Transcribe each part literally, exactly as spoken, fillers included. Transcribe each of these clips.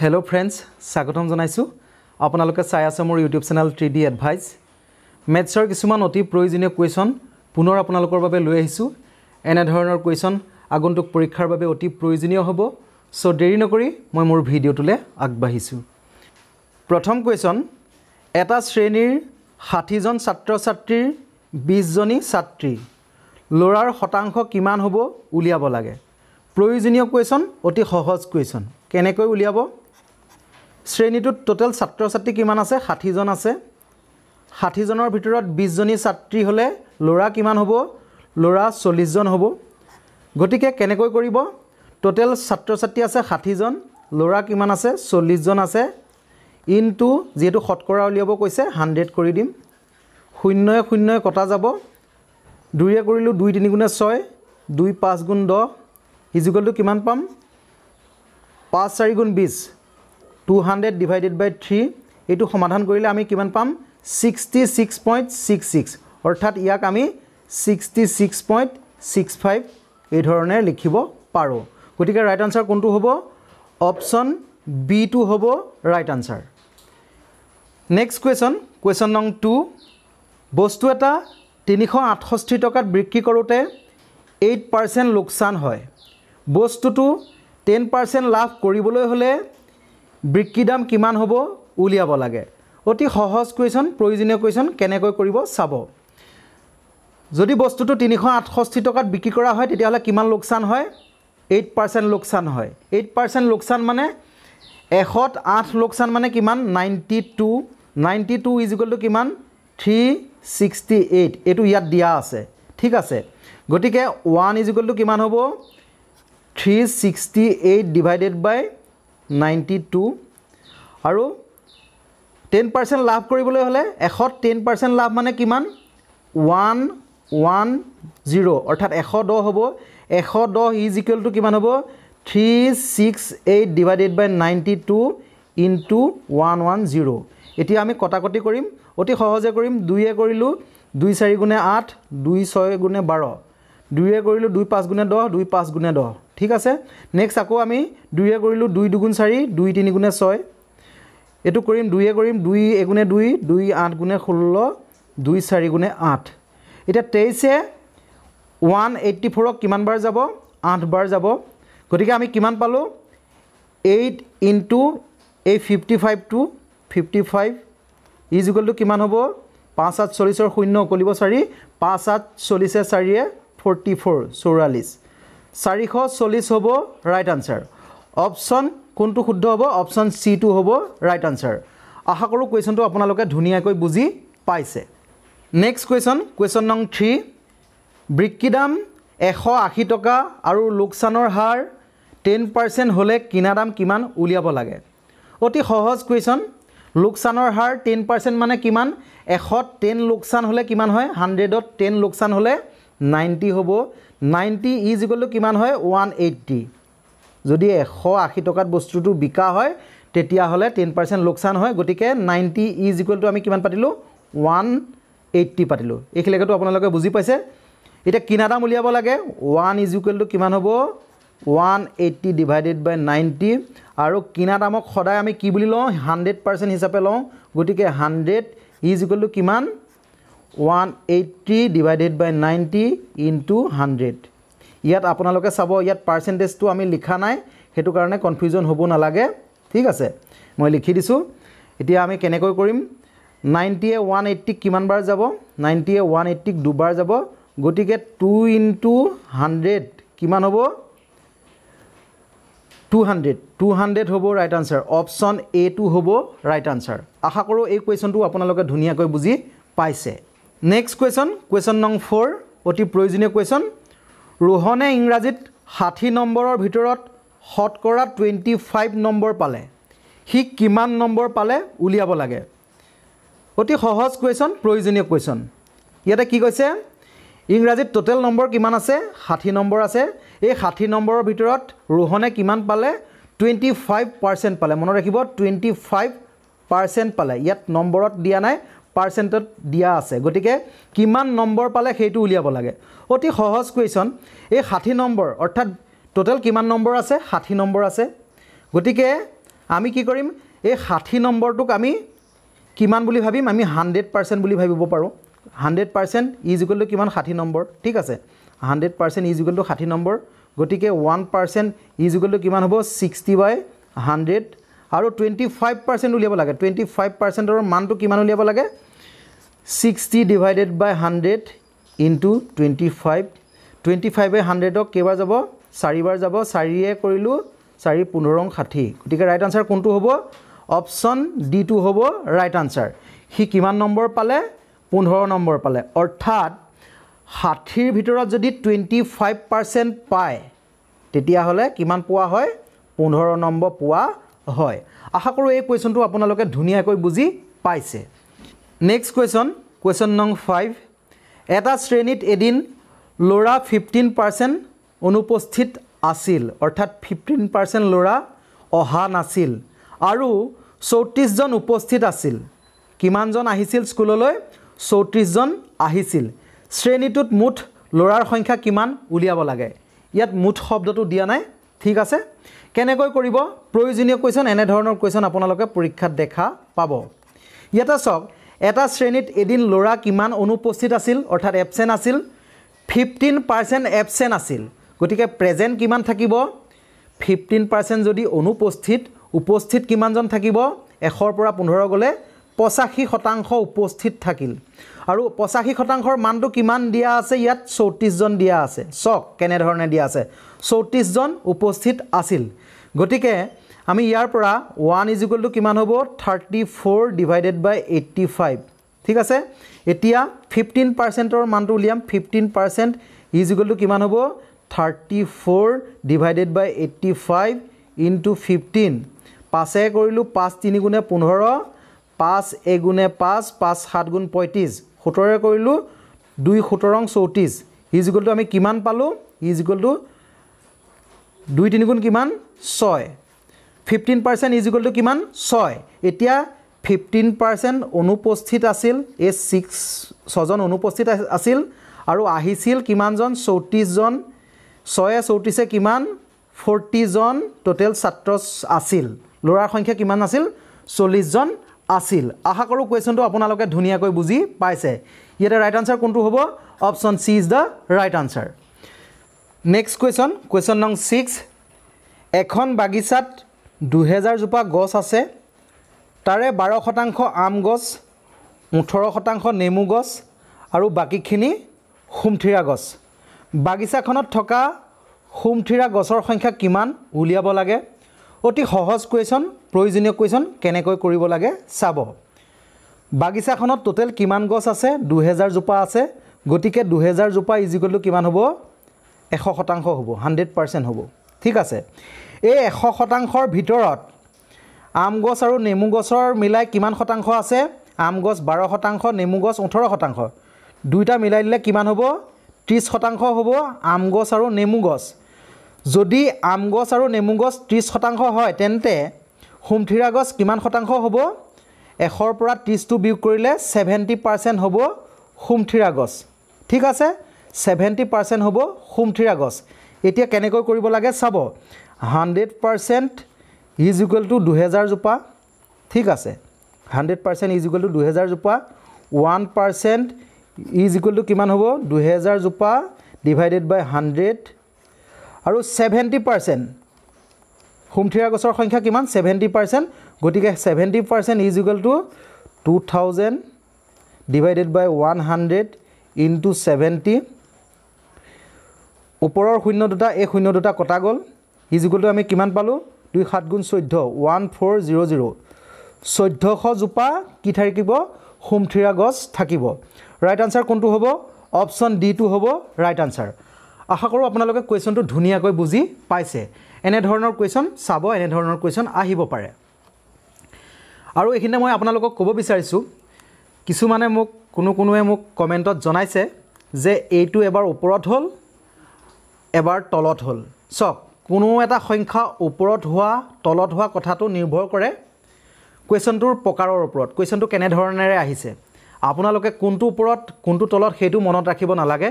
Hello friends स्वागतम जानाइसु आपनालोके चाइ आछे मोर यूट्यूब चैनल टीडी एडवाइस मेथ्सर किछुमान अति प्रयोजनीय क्वेश्चन पुनर आपनालोकर बारे লৈ আহিছো। एने धৰণৰ क्वेश्चन आगन्तुक परीक्षार बारे अति प्रयोजनीय हबो। सो देरि नकरि মই मोर भिडिअ'टले আগবাঢ়িছো। प्रथम क्वेश्चन एटा श्रेणीर ষাঠি जन छात्र छात्रीर বিশ जनी छात्री लोरार शतांश किमान हबो उलियाब लागे। प्रयोजनीय क्वेश्चन अति सहज क्वेश्चन केनेকৈ उलियाब। श्रेणीটোত टोटल छात्र छात्री किमान आसे ষাঠি जन आसे। ষাঠি जनर भितरत বিশ जनी छात्री हले लोरा किमान हबो, लोरा চল্লিশ जन हबो। गटिके केनेকৈ करिब, टोटल छात्र छात्री आसे ষাঠি जन, लोरा किमान आसे চল্লিশ जन आसे, इनटू जेतु खटकरा उलियाब কৈছে হাণ্ড্ৰেড কৰি দিম। शून्य शून्य कटा যাব, दुइए करिलु দুই তিনি গুণে ছয়, দুই পাঁচ গুণ দহ इजिकल टू किमान पाम पाँच चारि गुण बीस, two hundred divided by three. यू समाधान करें आम किमान पाम sixty six point six six, अर्थात इक आम sixty six point six five ये लिख पारो। गति के राइट आन्सार कौन हम, ऑप्शन बी टू हम right answer. Next question, question नंग टू। बस्तु एटा तीनश आठष्टि टकात बिक्री करोते एट पार्सेंट लोकसान है। বস্তুটো দহ পাৰ্চেণ্ট লাভ কৰিবলৈ হলে বিক্ৰী দাম কিমান হ'ব উলিয়াব লাগে। অতি সহজ কোৱেচন, প্ৰয়োজনীয় কোৱেচন, কেনেকৈ কৰিব চাব। যদি বস্তুটো তিনিশ আঠষষ্ঠি টকাত বিক্ৰী কৰা হয় তেতিয়া হলে কিমান লোকসান হয়, আঠ পাৰ্চেণ্ট লোকসান হয়। আঠ পাৰ্চেণ্ট লোকসান মানে এশ আঠ লোকসান মানে কিমান বানব্বৈ। বানব্বৈ ইজ ইকুৱেল টু কিমান তিনিশ ষাঠি আঠ। এটো ইয়াত দিয়া আছে, ঠিক আছে। গতিকে এক ইজ ইকুৱেল টু কিমান হ'ব তিনিশ ষাঠি আঠ डिवाइडेड बाय বানব্বৈ। और দহ পাৰ্চেণ্ট लाभ কৰিবলৈ হলে এশ দহ পাৰ্চেণ্ট लाभ माने কিমান এক এক শূন্য, अर्थात এশ দহ হ'ব। এশ দহ ইজ ইকুৱেল টু কিমান হ'ব তিনিশ ষাঠি আঠ ডিভাইডেড বাই বানব্বৈ ইনটু এক এক শূন্য। এতিয়া আমি কটাকটি কৰিম, অতি সহজে কৰিম। দুই এ কৰিলো দুই চাৰি গুণে আঠ, দুই ছয় গুণে বাৰ, দুইয়ে কৰিলো দুই পাঁচ গুণে দহ, দুই পাঁচ গুণে দহ, ঠিক আছে। নেক্সট আকৌ আমি দুইয়ে কৰিলো দুই দুগুণ চাৰি, দুই তিনি গুণে ছয়, এটো কৰিম। দুইয়ে কৰিম দুই এগুণে দুই, দুই আঠ গুণে ষোল্ল, দুই চাৰি গুণে আঠ। এতিয়া তেইছে ওৱান এইট্টি ফ'ৰক কিমান বাৰ যাব, আঠ বাৰ যাব। গতিকে আমি কিমান পালোঁ এইট ইনটু এই fifty five to fifty five is equal to কিমান হ'ব পাঁচ আঠ চল্লিছৰ শূন্য উকলিব চাৰি, পাঁচ আঠ চল্লিছে চাৰিয়ে ফৰ্টি ফ'ৰ চৌৰাল্লিছ, চাৰিশ চল্লিছ হ'ব ৰাইট আনচাৰ। অপশ্যন কোনটো শুদ্ধ হ'ব, অপশ্যন চি টু হ'ব ৰাইট আনচাৰ। আশা কৰোঁ কুৱেশ্যনটো আপোনালোকে ধুনীয়াকৈ বুজি পাইছে। নেক্সট কুৱেশ্যন, কুৱেশ্যন নং থ্ৰী। বিক্ৰী দাম এশ আশী টকা আৰু লোকচানৰ হাৰ টেন পাৰ্চেণ্ট হ'লে কিনা দাম কিমান উলিয়াব লাগে। অতি সহজ কুৱেশ্যন। লোকচানৰ হাৰ টেন পাৰ্চেণ্ট মানে কিমান, এশ টেন লোকচান হ'লে কিমান হয়, হাণ্ড্ৰেডত টেন লোকচান হ'লে নব্বৈ হব। নব্বৈ ইজ ইকুৱেল টু কিমান হয় এক আশী। যদি এশ আশী টকাত বস্তুটো বিকা হয় তেতিয়া হলে দহ পাৰ্চেণ্ট লোকসান হয়। গতিকে নব্বৈ ইজ ইকুৱেল টু আমি কিমান পাতিলো এক আশী পাতিলো। এইখিনিলৈকেতো আপোনালোকে বুজি পাইছে। এটা কিনা দাম উলিয়াব লাগে। এক ইজ ইকুৱেল টু কিমান হব এক আশী ডিভাইডেড বাই নব্বৈ। আৰু কিনা দামক সদায় আমি কি বুলি লওঁ, হাণ্ড্ৰেড পাৰ্চেণ্ট হিচাপে লওঁ। গতিকে হাণ্ড্ৰেড ইজ ইকুৱেল টু কিমান এক আশী डिवाइडेड बाय নব্বৈ इनटू হাণ্ড্ৰেড। ইয়াত আপোনালোকে চাব ইয়াত পাৰ্সেন্টেজটো আমি লিখা নাই, হেতু কাৰণে কনফিউজন হ'ব নালাগে, ঠিক আছে। মই লিখি দিছো। এতিয়া আমি কেনেকৈ কৰিম, নব্বৈ এ এক আশী কিমান বাৰ যাব, নব্বৈ এ এক আশী দুবাৰ যাব। গতিকে দুই ইনটু হাণ্ড্ৰেড কিমান হ'ব দুশ, দুশ হ'ব ৰাইট আনসাৰ। অপশ্যন এ টু হ'ব ৰাইট আনসাৰ। আশা কৰো এই কোৱেচনটো আপোনালোকে ধুনীয়াকৈ বুজি পাইছে। Next question, question number four, অতি প্রয়োজনীয় क्वेश्चन। रोहने इंग्राजीत ষাঠি নম্বৰৰ ভিতৰত শতকৰা পঁচিশ নম্বৰ পালে হি কিমান নম্বৰ পালে উলিয়াব লাগে। অতি সহজ क्वेश्चन, প্ৰয়োজনীয় क्वेश्चन। ইয়াতে কি কৈছে, ইংৰাজীত টোটেল নম্বৰ কিমান আছে, ষাঠি নম্বৰ আছে। এই ষাঠি নম্বৰৰ ভিতৰত रोहने কিমান পালে পঁচিশ পাৰ্চেণ্ট পালে। মনত ৰাখিব পঁচিশ পাৰ্চেণ্ট পালে, ইয়াত নম্বৰত দিয়া নাই, পাৰ্সেন্টত দিয়া আছে। গতিকে কিমান নম্বৰ পালে সেইটো উলিয়াব লাগে। অতি সহজ কুৱেশ্যন। এই ষাঠি নম্বৰ, অৰ্থাৎ টোটেল কিমান নম্বৰ আছে, ষাঠি নম্বৰ আছে। গতিকে आमी की करिम ए षाठी नम्बरटुक आमी किमान बुली भाबिम आमी हंड्रेड पार्सेंट बुली भाबिब पारो hundred percent is equal to किमान षाठी नम्बर ठीक आछे hundred percent is equal to षाठी नम्बर गतिके one percent is equal to किमान हबो सिक्सटी बाय हंड्रेड और ट्वेंटी फाइव पार्सेंट उलियाब लगे ट्वेंटी फाइव पार्सेंटर मानटो किमान उलियाब लगे sixty divided by hundred into twenty five twenty five हंड्रेडक केबार जाब चारिबार जाब चारिए करिलु चारि पंद्रह रंग षाठी गतिके राइट आन्सार कोनटो हबो ऑप्शन डी टू हबो राइट आन्सार हि किमान नम्बर पाले पंद्रह नम्बर पाले अर्थात षाठिर भितरत जदि ट्वेंटी फाइव पार्सेंट पाए तेतिया हले किमान पुआ हय पंद्रह नम्बर पुआ हय आशा करो ए क्वेश्चनटो आपनालोके धुनियाकै बुझि पाइसे। Next question question number five एटा श्रेणीत एदिन लोरा फिफ्टीन पार्सेंट अनुपस्थित आसिल अर्थात फिफ्टीन पार्सेंट लोरा अहा नासिल आरु चौत्रिश जन उपस्थित आसिल किमान जन आहिसिल स्कूलলৈ चौत्रिश जन आहिसिल श्रेणीटुत मुठ लोरार संख्या किमान उलियाब लागे यात मुठ शब्दटो दिया नाय ठीक आछे केनेকৈ करिब प्रयोजनीय क्वेश्चन एने धৰণৰ क्वेश्चन আপোনালোকে परीक्षात দেখা পাব। ইয়াতে চক এটা শ্রেণীত এদিন লোরা কিমান অনুপস্থিত আছিল অর্থাৎ এবসেন্ট আছিল पंद्रह प्रतिशत এবসেন্ট আছিল গতিকে প্রেজেন্ট কিমান থাকিব पंद्रह प्रतिशत যদি অনুপস্থিত উপস্থিত কিমান জন থাকিব एक পৰা पंद्रह গলে पचासी प्रतिशत উপস্থিত থাকিল আৰু पचासी प्रतिशत মানটো কিমান দিয়া আছে ইয়াত चौंतीस জন দিয়া আছে চক কেনে ধৰণে দিয়া আছে चौंतीस জন উপস্থিত আছিল গতিকে আমি ইয়াৰ পৰা वन = কিমান হ'ব चौंतीस ডিভাইডেড বাই पचासी ঠিক আছে এতিয়া पंद्रह प्रतिशत ৰ মানটো উলিয়াম पंद्रह प्रतिशत = কিমান হ'ব चौंतीस ডিভাইডেড বাই पचासी * पंद्रह पाँच এ কৰিলো पाँच तीन গুণে पंद्रह पाँच एक गुणे पाँच पाँच सात गुण पैंतीस सत्रह करूँ दुई सत्रह चौंतीस इज इक्वल टू आम कि पालू इज इक्वल टू दुई तीन गुण कि छय fifteen percent is equal to कि छय फिफ्टीन पार्सेंट अनुपस्थित आसिल ए सिक्स छजन अनुपस्थित आसिल और आहिसिल कि चौंतीस जन छये चौंतीसे कि चालीस जन टोटल छात्र आसिल लोरार संख्या कि आसिल चालीस जन आसिल। आशा करूँ क्वेश्चन तो आपनालोके धुनियाकै बुझी पाइसे। इयाते राइट आन्सार कोनटो हबो option C is the right answer. Next question question number six एखन बागिचात दुहजार जोपा गस आछे तारे बारह शतांश आम गस अठारह शतांश नेमु गस आरु बाकीखिनि हुमथिरा गस बागिचाखनत थका हुमथिरा गसर संख्या किमान उलियाब लागे অতি সহজ কুৱেশ্যন প্ৰয়োজনীয় কুৱেশ্যন কেনেকৈ কৰিব লাগে চাব। বাগিচাখনত টোটেল কিমান গছ আছে দুহেজাৰ জোপা আছে গতিকে দুহেজাৰ জোপা ইজ ইকুৱেল টু কিমান হ'ব এশ শতাংশ হ'ব हंड्रेड परसेंट হ'ব ঠিক আছে। এই এশ শতাংশৰ ভিতৰত আম গছ আৰু নেমু গছৰ মিলাই কিমান শতাংশ আছে আম গছ বারো শতাংশ নেমু গছ अठारह শতাংশ দুইটা মিলাই দিলে কিমান হ'ব ত্ৰিশ শতাংশ হ'ব আম গছ আৰু নেমু গছ। যদি আম গছ আৰু নেমু গছ ত্ৰিশ শতাংশ হয় তেন্তে হুমথিৰা গছ কিমান শতাংশ হ'ব এশৰ পৰা ত্ৰিশ টু বিয়োগ কৰিলে सत्तर प्रतिशत হ'ব হুমথিৰা গছ ঠিক আছে सत्तर प्रतिशत হ'ব হুমথিৰা গছ। এতিয়া কেনেকৈ কৰিব লাগে চাব hundred percent is equal to দুহেজাৰ জোপা ঠিক আছে hundred percent is equal to দুহেজাৰ জোপা one percent is equal to কিমান হ'ব দুহেজাৰ জোপা ডিভাইডেড বাই हंड्रेड और सत्तर प्रतिशत हुमथिरा गसर संख्या कि सत्तर प्रतिशत गति के सत्तर प्रतिशत is equal to two thousand divided by one hundred into seventy ऊपर शून्य दुटा एक शून्य दुटा कटा गल इज इक्वल टू आम कि पालू दुई सात गुण चौध वन फोर जिरो जिरो चौधश जोपा कि थाकिब हुमथिरा गस थाकिब राइट आन्सार कोनटो हबो ऑप्शन डी टू हबो राइट आन्सार। आशा करूँ आपनालोके क्वेश्चन तो धुनियाकै बुझी पाइसे। एने धৰণৰ क्वेश्चन साब एने धৰণৰ क्वेश्चन आहिब पारे और এইখিনি मैं आपनालोকক कब বিচাৰিছো किसुमाने मोक कोनो कोनोए मोक कमेन्टत जनाइছে যে এইটো এবাৰ ওপৰত হল এবাৰ তলত হল চক কোনো এটা সংখ্যা ওপৰত হোৱা তলত হোৱা কথাটো নিৰ্ভৰ কৰে क्वेश्चनটোৰ প্ৰকাৰৰ ওপৰত क्वेश्चनটো কেনে ধৰণেৰে আহিছে আপোনালোকে কোনটো ওপৰত কোনটো তলত সেইটো মনত ৰাখিব নালাগে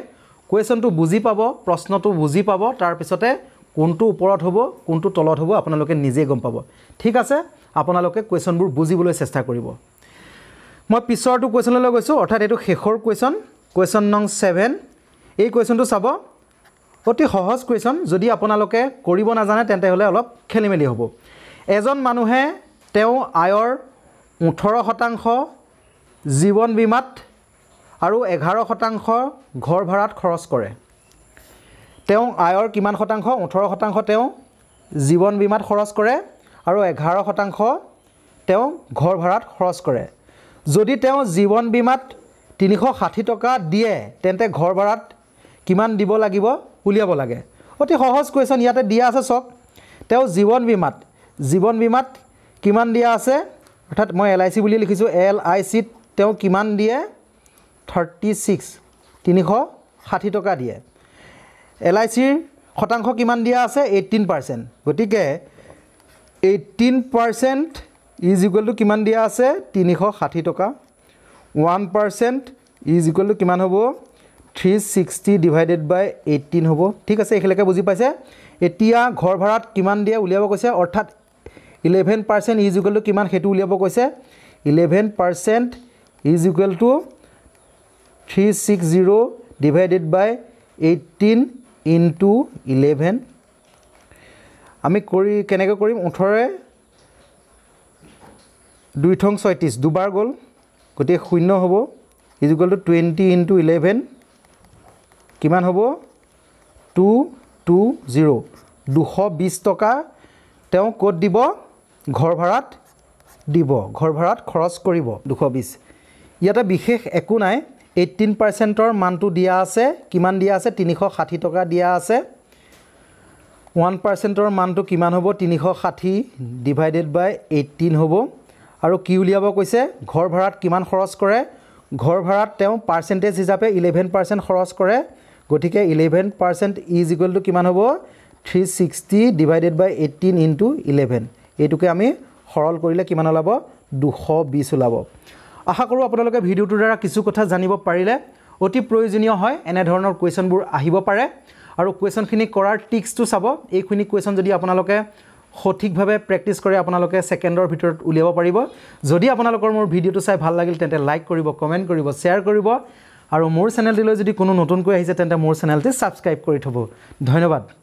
क्वेश्चन तो बुझी पा प्रश्न तो बुझी पा तार पिछते কোনটো উপৰত হ'ব কোনটো তলত হ'ব আপোনালোকে নিজে গম পাব। ঠিক আছে, আপোনালোকে কোৱেশ্চনবোৰ বুজিবলৈ চেষ্টা কৰিব। মই পিছৰটো কোৱেশ্চনলৈ গৈছো, অৰ্থাৎ এটো শেষৰ কোৱেশ্চন, কোৱেশ্চন নং সাত। এই কোৱেশ্চনটো চাব, অতি সহজ কোৱেশ্চন। যদি আপোনালোকে কৰিব না জানে তেন্তে হলে অলপ খেলিমেলি হ'ব। এজন মানুহে তেওঁ আয়ৰ ওঠৰ শতাংশ জীৱন বীমাত আৰু এঘাৰ শতাংশ ঘৰ ভাড়াত খৰচ কৰে। তেওঁ আয়ৰ কিমান শতাংশ? ওঠৰ শতাংশ তেওঁ জীৱন বীমাত খৰচ কৰে আৰু এঘাৰ শতাংশ তেওঁ ঘৰ ভাড়াত খৰচ কৰে। যদি তেওঁ জীৱন বীমাত তিনিশ ষাঠি টকা দিয়ে তেন্তে ঘৰ ভাড়াত কিমান দিব লাগিব উলিয়াব লাগে। অতি সহজ কোৱেশ্চন, ইয়াতে দিয়া আছে চক। তেওঁ জীৱন বীমাত জীৱন বীমাত কিমান দিয়া আছে, অৰ্থাৎ মই এল আই চি বুলি লিখিছোঁ, এল আই চিত তেওঁ কিমান দিয়ে? থাৰ্টি ছিক্স তিনিশ ষাঠি টকা দিয়ে। এল আই চিৰ শতাংশ কিমান দিয়া আছে? Eighteen percent. গতিকে eighteen percent is equal to কিমান দিয়া আছে? তিনিশ ষাঠি টকা। One percent is equal to কিমান হ'ব? Three sixty divided by eighteen হ'ব। ঠিক আছে, এইখিনিলৈকে বুজি পাইছে। এতিয়া ঘৰ ভাড়াত কিমান দিয়ে উলিয়াব কৈছে, অৰ্থাৎ eleven percent is equal to কিমান সেইটো উলিয়াব কৈছে। Eleven percent is equal to three six zero' divided by eighteen into eleven. আমি কৰি কেনেকৈ কৰিম? ওঠৰে দুই ঠং ছয়ত্ৰিছ দুবাৰ গ'ল, গতিকে শূন্য হ'ব। Is equal to twenty into eleven কিমান হ'ব? টু টু জিৰ' দুশ বিছ টকা তেওঁ ক'ত দিব? ঘৰ ভাড়াত দিব, ঘৰ ভাড়াত খৰচ কৰিব দুশ বিছ। ইয়াতে বিশেষ একো নাই। এইটিন পাৰ্চেণ্টৰ মানটো দিয়া আছে, কিমান দিয়া আছে? তিনিশ ষাঠি টকা দিয়া আছে। ওৱান পাৰ্চেণ্টৰ মানটো কিমান হ'ব? তিনিশ ষাঠি ডিভাইডেড বাই এইটিন হ'ব। আৰু কি উলিয়াব কৈছে? ঘৰ ভাড়াত কিমান খৰচ কৰে? ঘৰ ভাড়াত তেওঁ পাৰ্চেণ্টেজ হিচাপে ইলেভেন পাৰ্চেণ্ট খৰচ কৰে। গতিকে eleven percent is equal to কিমান হ'ব? Three sixty divided by eighteen into eleven. এইটোকে আমি সৰল কৰিলে কিমান ওলাব? দুশ বিছ ওলাব। আশা কৰোঁ আপোনালোকে ভিডিঅ'টোৰ দ্বাৰা কিছু কথা জানিব পাৰিলে। অতি প্ৰয়োজনীয় হয় এনেধৰণৰ কুৱেশ্যনবোৰ আহিব পাৰে, আৰু কুৱেশ্যনখিনি কৰাৰ টিক্সটো চাব। এইখিনি কুৱেশ্যন যদি আপোনালোকে সঠিকভাৱে প্ৰেক্টিছ কৰে আপোনালোকে ছেকেণ্ডৰ ভিতৰত উলিয়াব পাৰিব। যদি আপোনালোকৰ মোৰ ভিডিঅ'টো চাই ভাল লাগিল তেন্তে লাইক কৰিব, কমেণ্ট কৰিব, শ্বেয়াৰ কৰিব, আৰু মোৰ চেনেলটিলৈ যদি কোনো নতুনকৈ আহিছে তেন্তে মোৰ চেনেলটো ছাবস্ক্ৰাইব কৰি থ'ব। ধন্যবাদ।